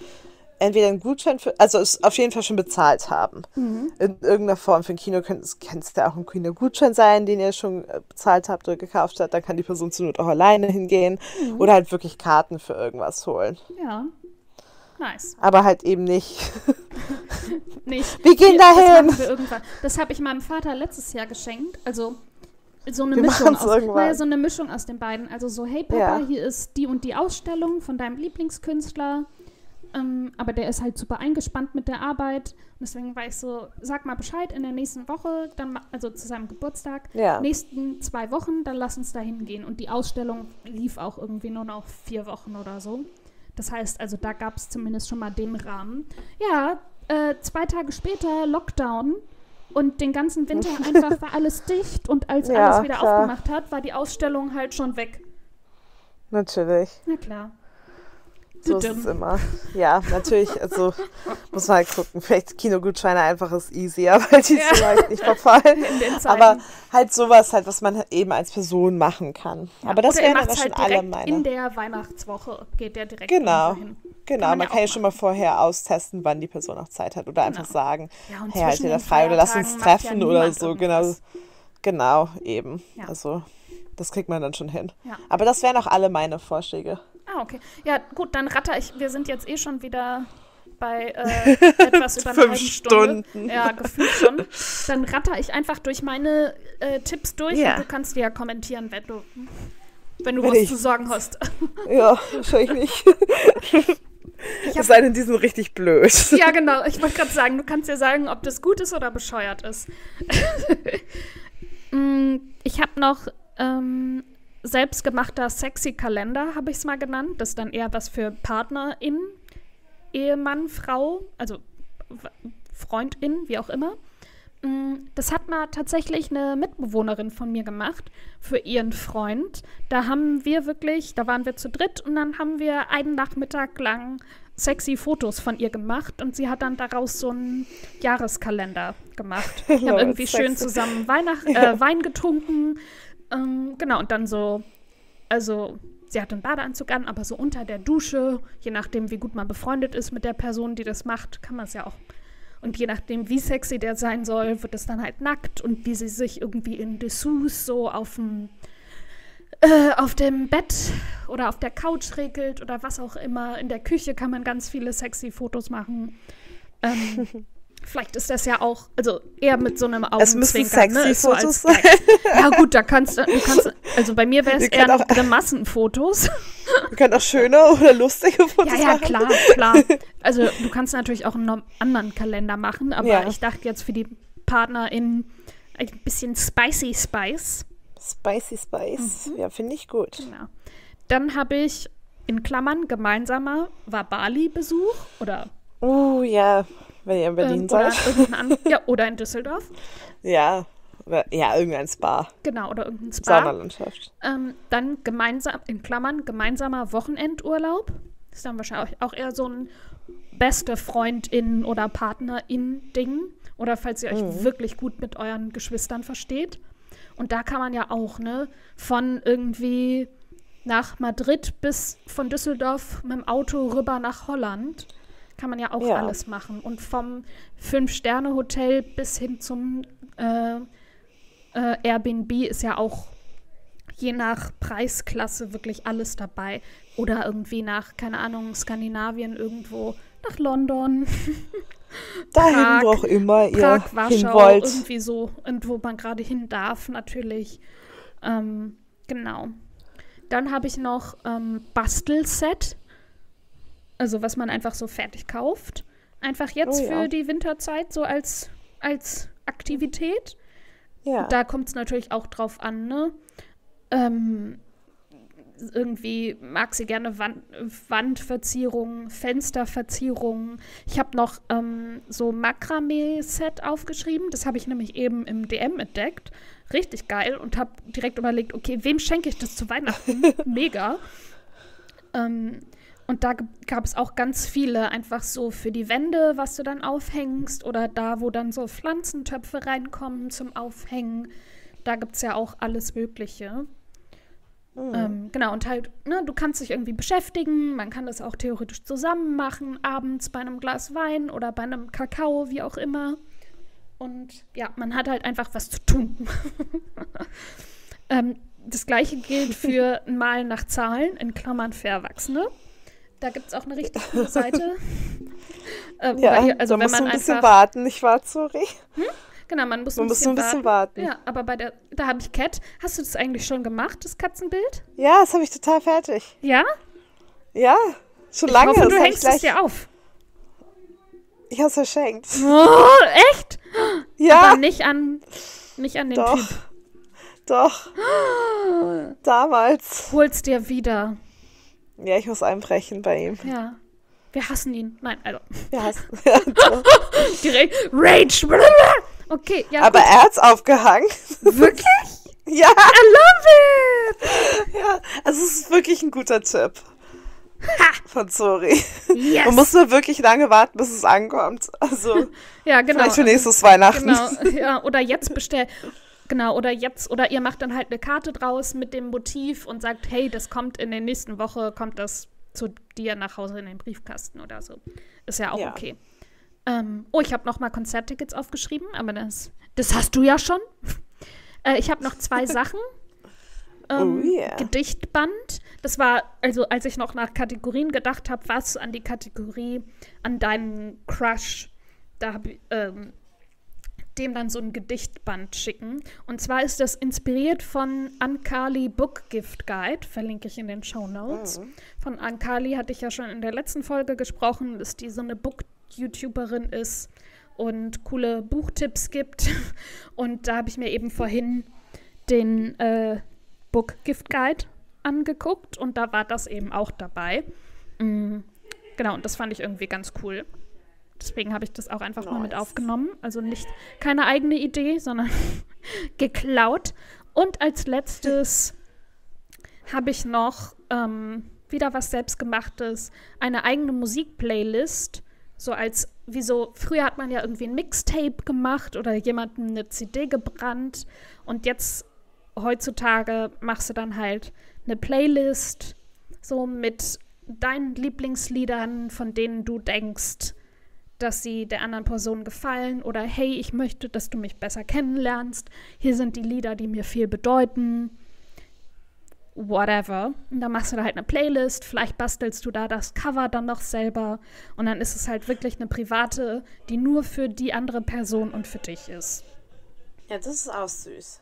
entweder einen Gutschein für, also es auf jeden Fall schon bezahlt haben. Mhm. In irgendeiner Form für ein Kino kann es ja auch ein Kino-Gutschein sein, den ihr schon bezahlt habt oder gekauft habt. Dann kann die Person zur Not auch alleine hingehen oder halt wirklich Karten für irgendwas holen. Ja, nice. Aber halt eben nicht. Wir gehen dahin. Das habe ich meinem Vater letztes Jahr geschenkt. Also so eine Mischung aus, so eine Mischung aus den beiden. Also so, hey Papa, hier ist die und die Ausstellung von deinem Lieblingskünstler. Aber der ist halt super eingespannt mit der Arbeit. Und deswegen war ich so, sag mal Bescheid in der nächsten Woche, dann, also zu seinem Geburtstag, nächsten 2 Wochen, dann lass uns da hingehen. Und die Ausstellung lief auch irgendwie nur noch 4 Wochen oder so. Das heißt, also da gab es zumindest schon mal den Rahmen. Ja, 2 Tage später Lockdown und den ganzen Winter einfach war alles dicht und als alles wieder aufgemacht hat, war die Ausstellung halt schon weg. Natürlich. Na klar. So ist es immer. Ja, natürlich, also muss man halt gucken. Vielleicht Kinogutscheine einfach ist easier, weil die so leicht nicht verfallen. Aber halt sowas halt, was man eben als Person machen kann. Ja, aber das wären aber schon halt alle meine. In der Weihnachtswoche geht der direkt hin. Genau, man kann ja schon mal vorher austesten, wann die Person auch Zeit hat. Oder einfach sagen, ja, hey, halt dir das frei oder lass uns treffen oder so. Genau, eben. Ja. Also das kriegt man dann schon hin. Ja. Aber das wären auch alle meine Vorschläge. Ah, okay. Ja, gut, dann ratter ich. Wir sind jetzt eh schon wieder bei etwas über eine halbe Stunde. Ja, gefühlt schon. Dann ratter ich einfach durch meine Tipps durch und du kannst die ja kommentieren, wenn du was zu sagen hast. Ja, wahrscheinlich nicht. Es sei denn, die sind richtig blöd. Ja, genau. Ich wollte gerade sagen, du kannst ja sagen, ob das gut ist oder bescheuert ist. Ich habe noch selbstgemachter Sexy-Kalender, habe ich es mal genannt. Das ist dann eher was für PartnerInnen, Ehemann, Frau, also FreundInnen, wie auch immer. Das hat mal tatsächlich eine Mitbewohnerin von mir gemacht für ihren Freund. Da waren wir zu dritt und dann haben wir einen Nachmittag lang sexy Fotos von ihr gemacht und sie hat dann daraus so einen Jahreskalender gemacht. Wir haben irgendwie schön zusammen Wein getrunken. Genau, und dann so, also sie hat einen Badeanzug an, aber so unter der Dusche, je nachdem, wie gut man befreundet ist mit der Person, die das macht, kann man es ja auch. Und je nachdem, wie sexy der sein soll, wird es dann halt nackt und wie sie sich irgendwie in Dessous so auf dem Bett oder auf der Couch regelt oder was auch immer. In der Küche kann man ganz viele sexy Fotos machen. Vielleicht ist das ja auch, also eher mit so einem Augenzwinkern. Es müssen sexy Fotos sein. Ja gut, also bei mir wäre es eher noch Massenfotos. Du kannst auch schöne oder lustige Fotos machen. Ja, klar. Also du kannst natürlich auch einen anderen Kalender machen, aber ich dachte jetzt für die PartnerInnen ein bisschen Spicy Spice. Spicy Spice, ja, finde ich gut. Genau. Dann habe ich in Klammern gemeinsamer Wabali-Besuch oder... Oh ja, wenn ihr in Berlin seid. Oder in Düsseldorf. Ja, oder, ja, irgendein Spa. Genau, oder irgendein Spa. Saunalandschaft. Dann gemeinsam, in Klammern, gemeinsamer Wochenendurlaub. Ist dann wahrscheinlich auch eher so ein beste Freundin oder Partnerin-Ding. Oder falls ihr euch wirklich gut mit euren Geschwistern versteht. Und da kann man ja auch, von irgendwie nach Madrid bis von Düsseldorf mit dem Auto rüber nach Holland. Kann man ja auch alles machen. Und vom 5-Sterne-Hotel bis hin zum Airbnb ist ja auch je nach Preisklasse wirklich alles dabei. Oder irgendwie nach, keine Ahnung, Skandinavien irgendwo, nach London. Dahin, wo auch immer ihr hin wollt. Irgendwie so, und wo man gerade hin darf, natürlich. Genau. Dann habe ich noch Bastelset. Also was man einfach so fertig kauft. Einfach jetzt für die Winterzeit so als Aktivität. Ja. Da kommt es natürlich auch drauf an, irgendwie mag sie gerne Wandverzierungen, Fensterverzierungen. Ich habe noch so Makramee-Set aufgeschrieben. Das habe ich nämlich eben im DM entdeckt. Richtig geil. Und habe direkt überlegt, okay, wem schenke ich das zu Weihnachten? Mega. Und da gab es auch ganz viele, einfach so für die Wände, was du dann aufhängst oder da, wo dann so Pflanzentöpfe reinkommen zum Aufhängen. Da gibt es ja auch alles Mögliche. Mhm. Genau, und halt, du kannst dich irgendwie beschäftigen, man kann das auch theoretisch zusammen machen, abends bei einem Glas Wein oder bei einem Kakao, wie auch immer. Und ja, man hat halt einfach was zu tun. Das Gleiche gilt für Malen nach Zahlen, in Klammern für Erwachsene. Da gibt es auch eine richtig coole Seite. Also man muss ein bisschen warten, nicht wahr, Zuri? Genau, man muss ein bisschen warten. Ja, aber da habe ich Cat. Hast du das eigentlich schon gemacht, das Katzenbild? Ja, das habe ich total fertig. Ja? Ja, schon lange. Ich hoffe, du hängst es dir auf. Ich habe es verschenkt. Oh, echt? Ja. Aber nicht an den Typ. Doch. Damals. Hol's dir wieder. Ja, ich muss einbrechen bei ihm. Ja. Wir hassen ihn. Nein, also. Wir hassen ihn. Ja, direkt Rage. Okay, ja. Aber er hat's aufgehangen. Wirklich? Ja. I love it. Ja, also es ist wirklich ein guter Tipp. von Zori. Yes. Man muss nur wirklich lange warten, bis es ankommt. Also ja, genau. Vielleicht für nächstes Weihnachten. Genau. Ja, oder jetzt bestellen. Genau, oder jetzt, oder ihr macht dann halt eine Karte draus mit dem Motiv und sagt, hey, das kommt in der nächsten Woche, kommt das zu dir nach Hause in den Briefkasten oder so. Ist ja auch okay. Oh, ich habe nochmal Konzerttickets aufgeschrieben, aber das hast du ja schon. Ich habe noch 2 Sachen. Gedichtband. Das war, also als ich noch nach Kategorien gedacht habe, war es an die Kategorie, an deinen Crush, da habe ich, dem dann so ein Gedichtband schicken. Und zwar ist das inspiriert von Uncarley Book Gift Guide, verlinke ich in den Shownotes. Von Uncarley hatte ich ja schon in der letzten Folge gesprochen, dass die so eine Book-YouTuberin ist und coole Buchtipps gibt. Und da habe ich mir eben vorhin den Book Gift Guide angeguckt und da war das eben auch dabei. Genau, und das fand ich irgendwie ganz cool. Deswegen habe ich das auch einfach mal mit aufgenommen. Also keine eigene Idee, sondern geklaut. Und als letztes habe ich noch wieder was Selbstgemachtes, eine eigene Musikplaylist. So als, wie so, früher hat man ja irgendwie ein Mixtape gemacht oder jemandem eine CD gebrannt. Und jetzt, heutzutage, machst du dann halt eine Playlist so mit deinen Lieblingsliedern, von denen du denkst, dass sie der anderen Person gefallen oder hey, ich möchte, dass du mich besser kennenlernst. Hier sind die Lieder, die mir viel bedeuten. Whatever. Und dann machst du da halt eine Playlist. Vielleicht bastelst du da das Cover dann noch selber. Und dann ist es halt wirklich eine private, die nur für die andere Person und für dich ist. Ja, das ist auch süß.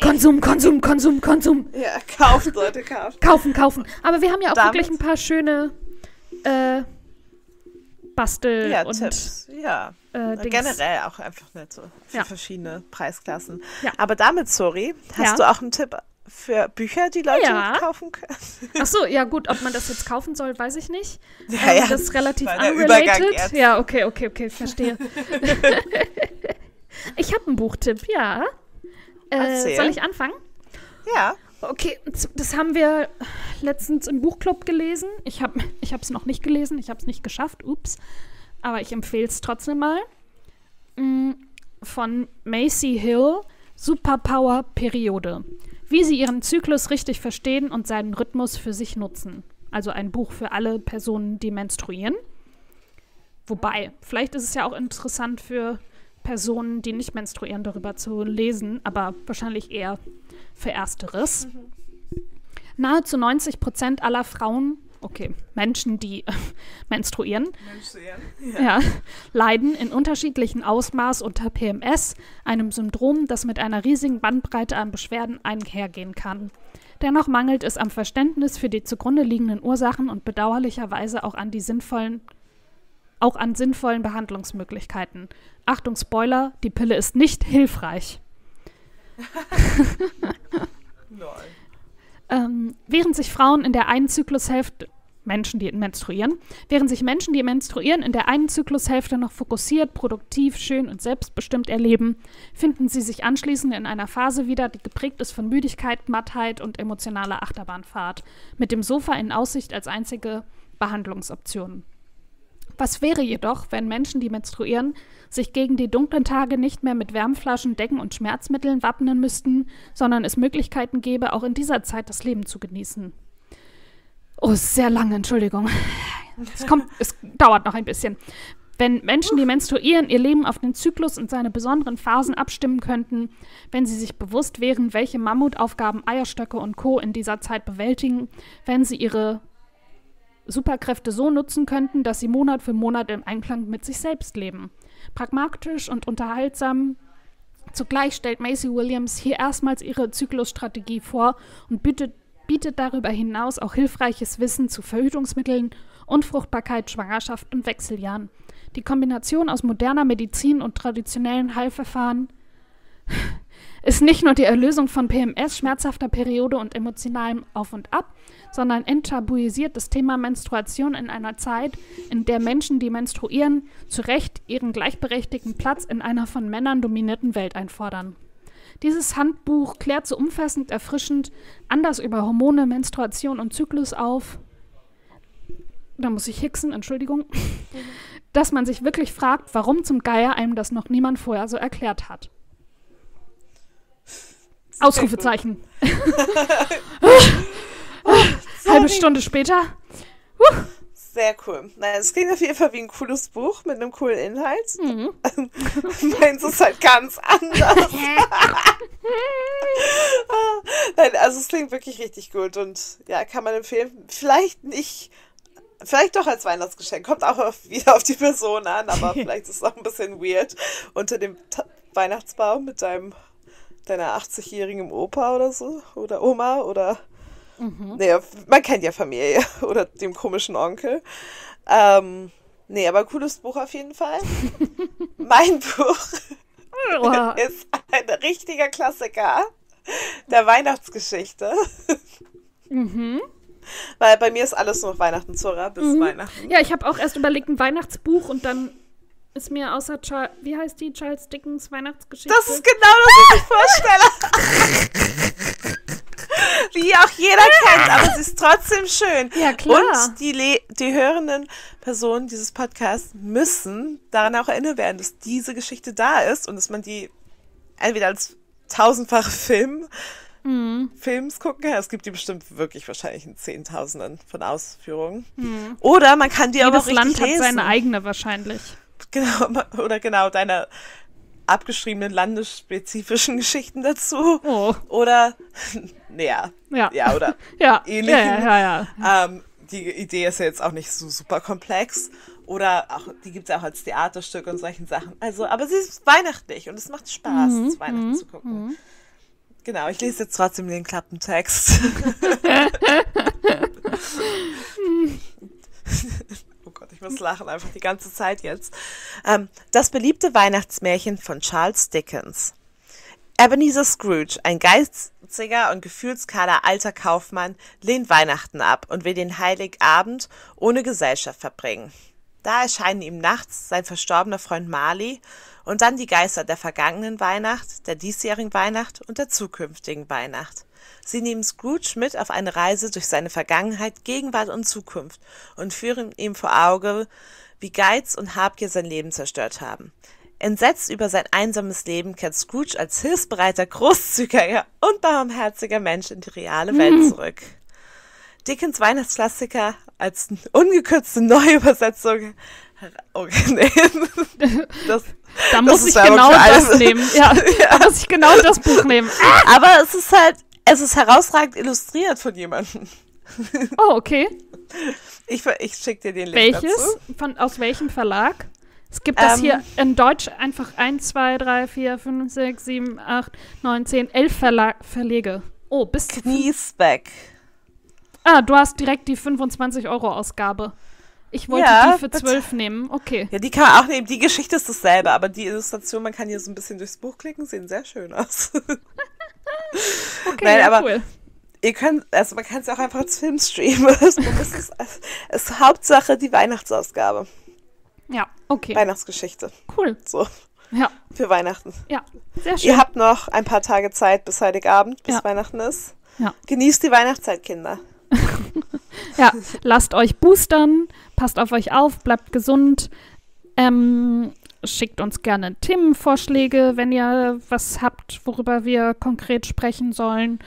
Konsum, Konsum, Konsum, Konsum. Ja, kauft, Leute, kauft. Kaufen, kaufen. Aber wir haben ja auch wirklich ein paar schöne Bastel und Tipps. Generell auch einfach nett so für verschiedene Preisklassen. Ja. Aber damit, sorry, hast du auch einen Tipp für Bücher, die Leute kaufen können? Ach so, ja gut, ob man das jetzt kaufen soll, weiß ich nicht. Ja, das ist relativ unrelated. Ja, okay, verstehe. Ich habe einen Buchtipp, ja. Soll ich anfangen? Ja. Okay, das haben wir letztens im Buchclub gelesen. Ich habe es noch nicht gelesen, ich habe es nicht geschafft, ups. Aber ich empfehle es trotzdem mal. Von Maisie Hill, Superpower Periode. Wie sie ihren Zyklus richtig verstehen und seinen Rhythmus für sich nutzen. Also ein Buch für alle Personen, die menstruieren. Wobei, vielleicht ist es ja auch interessant für Personen, die nicht menstruieren, darüber zu lesen, aber wahrscheinlich eher für Ersteres. Nahezu 90% aller Frauen, Menschen, die menstruieren, leiden in unterschiedlichem Ausmaß unter PMS, einem Syndrom, das mit einer riesigen Bandbreite an Beschwerden einhergehen kann. Dennoch mangelt es am Verständnis für die zugrunde liegenden Ursachen und bedauerlicherweise auch an sinnvollen Behandlungsmöglichkeiten. Achtung, Spoiler, die Pille ist nicht hilfreich. Während sich Menschen, die menstruieren, in der einen Zyklushälfte noch fokussiert, produktiv, schön und selbstbestimmt erleben, finden sie sich anschließend in einer Phase wieder, die geprägt ist von Müdigkeit, Mattheit und emotionaler Achterbahnfahrt, mit dem Sofa in Aussicht als einzige Behandlungsoption. Was wäre jedoch, wenn Menschen, die menstruieren, sich gegen die dunklen Tage nicht mehr mit Wärmflaschen, Decken und Schmerzmitteln wappnen müssten, sondern es Möglichkeiten gäbe, auch in dieser Zeit das Leben zu genießen? Oh, sehr lange, Entschuldigung. Es dauert noch ein bisschen. Wenn Menschen, die menstruieren, ihr Leben auf den Zyklus und seine besonderen Phasen abstimmen könnten, wenn sie sich bewusst wären, welche Mammutaufgaben Eierstöcke und Co. in dieser Zeit bewältigen, wenn sie ihre Superkräfte so nutzen könnten, dass sie Monat für Monat im Einklang mit sich selbst leben. Pragmatisch und unterhaltsam. Zugleich stellt Maisie Williams hier erstmals ihre Zyklusstrategie vor und bietet darüber hinaus auch hilfreiches Wissen zu Verhütungsmitteln, Unfruchtbarkeit, Schwangerschaft und Wechseljahren. Die Kombination aus moderner Medizin und traditionellen Heilverfahren ist nicht nur die Erlösung von PMS, schmerzhafter Periode und emotionalem Auf und Ab, sondern enttabuisiert das Thema Menstruation in einer Zeit, in der Menschen, die menstruieren, zu Recht ihren gleichberechtigten Platz in einer von Männern dominierten Welt einfordern. Dieses Handbuch klärt so umfassend, erfrischend, anders über Hormone, Menstruation und Zyklus auf, da muss ich hicksen, Entschuldigung, dass man sich wirklich fragt, warum zum Geier einem das noch niemand vorher so erklärt hat. Ausrufezeichen. Halbe Stunde später. Sehr cool. Naja, es klingt auf jeden Fall wie ein cooles Buch mit einem coolen Inhalt. Mhm. Meins ist halt ganz anders. Nein, also es klingt wirklich richtig gut und ja, kann man empfehlen. Vielleicht nicht, vielleicht doch als Weihnachtsgeschenk. Kommt auch wieder auf die Person an, aber vielleicht ist es auch ein bisschen weird unter dem Weihnachtsbaum mit deiner 80-jährigen Opa oder so oder Oma oder... Mhm. Nee, man kennt ja Familie oder dem komischen Onkel. Nee, aber cooles Buch auf jeden Fall. Mein Buch ist ein richtiger Klassiker der Weihnachtsgeschichte. Mhm. Weil bei mir ist alles nur Weihnachten, Zora, bis Weihnachten. Ja, ich habe auch erst überlegt, ein Weihnachtsbuch und dann ist mir außer, wie heißt die, Charles Dickens Weihnachtsgeschichte? Das ist genau das, was ich vorstelle. Die auch jeder kennt, aber sie ist trotzdem schön. Ja, klar. Und die hörenden Personen dieses Podcasts müssen daran auch erinnert werden, dass diese Geschichte da ist und dass man die entweder als tausendfache Films gucken kann. Es gibt die bestimmt wirklich wahrscheinlich in Zehntausenden von Ausführungen. Mhm. Oder man kann die aber auch richtig lesen. Jedes Land hat seine eigene wahrscheinlich. Genau, oder genau, deine... abgeschriebenen landesspezifischen Geschichten dazu. Oh. Oder naja, ja, oder ja. Ähnlichen. Ja. Die Idee ist ja jetzt auch nicht so super komplex. Oder auch, die gibt es auch als Theaterstück und solchen Sachen. Also, aber sie ist weihnachtlich und es macht Spaß, zu Weihnachten zu gucken. Genau, ich lese jetzt trotzdem den Klappentext. Ich muss lachen, einfach die ganze Zeit jetzt. Das beliebte Weihnachtsmärchen von Charles Dickens. Ebenezer Scrooge, ein geiziger und gefühlskaler alter Kaufmann, lehnt Weihnachten ab und will den Heiligabend ohne Gesellschaft verbringen. Da erscheinen ihm nachts sein verstorbener Freund Marley und dann die Geister der vergangenen Weihnacht, der diesjährigen Weihnacht und der zukünftigen Weihnacht. Sie nehmen Scrooge mit auf eine Reise durch seine Vergangenheit, Gegenwart und Zukunft und führen ihm vor Augen, wie Geiz und Habgier sein Leben zerstört haben. Entsetzt über sein einsames Leben kehrt Scrooge als hilfsbereiter, großzügiger und barmherziger Mensch in die reale Welt zurück. Dickens Weihnachtsklassiker als ungekürzte Neuübersetzung. Okay, nee. Da muss ich genau das nehmen. Ja, da muss ich genau das Buch nehmen. Aber es ist halt, es ist herausragend illustriert von jemandem. Oh, okay. Ich schicke dir den Link dazu. Aus welchem Verlag? Es gibt das hier in Deutsch einfach 1, 2, 3, 4, 5, 6, 7, 8, 9, 10, 11 Verlage. Oh, bis zu Knesebeck. Ah, du hast direkt die 25-Euro-Ausgabe. Ich wollte die für 12 nehmen. Okay. Ja, die kann man auch nehmen. Die Geschichte ist dasselbe, aber die Illustration, man kann hier so ein bisschen durchs Buch klicken, sehen sehr schön aus. Okay, nein, ja, aber cool. Ihr könnt, also man kann es ja auch einfach als Film streamen. Es ist Hauptsache die Weihnachtsausgabe. Ja, okay. Weihnachtsgeschichte. Cool. So. Ja. Für Weihnachten. Ja, sehr schön. Ihr habt noch ein paar Tage Zeit bis Heiligabend, bis Weihnachten ist. Ja. Genießt die Weihnachtszeit, Kinder. Ja, lasst euch boostern, passt auf euch auf, bleibt gesund. Schickt uns gerne Themenvorschläge, wenn ihr was habt, worüber wir konkret sprechen sollen.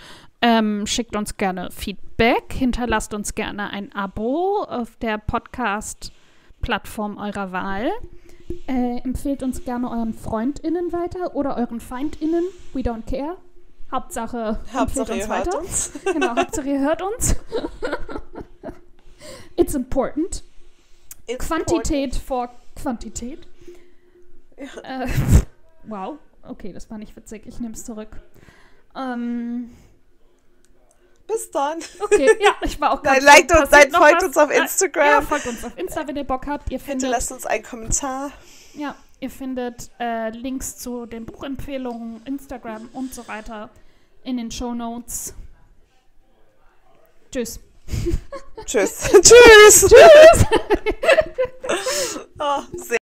Schickt uns gerne Feedback, hinterlasst uns gerne ein Abo auf der Podcast-Plattform eurer Wahl. Empfehlt uns gerne euren FreundInnen weiter oder euren FeindInnen. We don't care. Hauptsache empfehlt uns weiter. Hört uns. Genau, Hauptsache ihr hört uns. It's important. It's Quantität vor Quantität. Ja. Wow, okay, das war nicht witzig. Ich nehme es zurück. Bis dann. Okay, ja, ich war auch ganz folgt uns auf Instagram. Ja, folgt uns auf Insta, wenn ihr Bock habt. Hinterlasst uns einen Kommentar. Ja, ihr findet Links zu den Buchempfehlungen, Instagram und so weiter in den Shownotes. Tschüss. Tschüss. Tschüss. Tschüss. Oh, sehr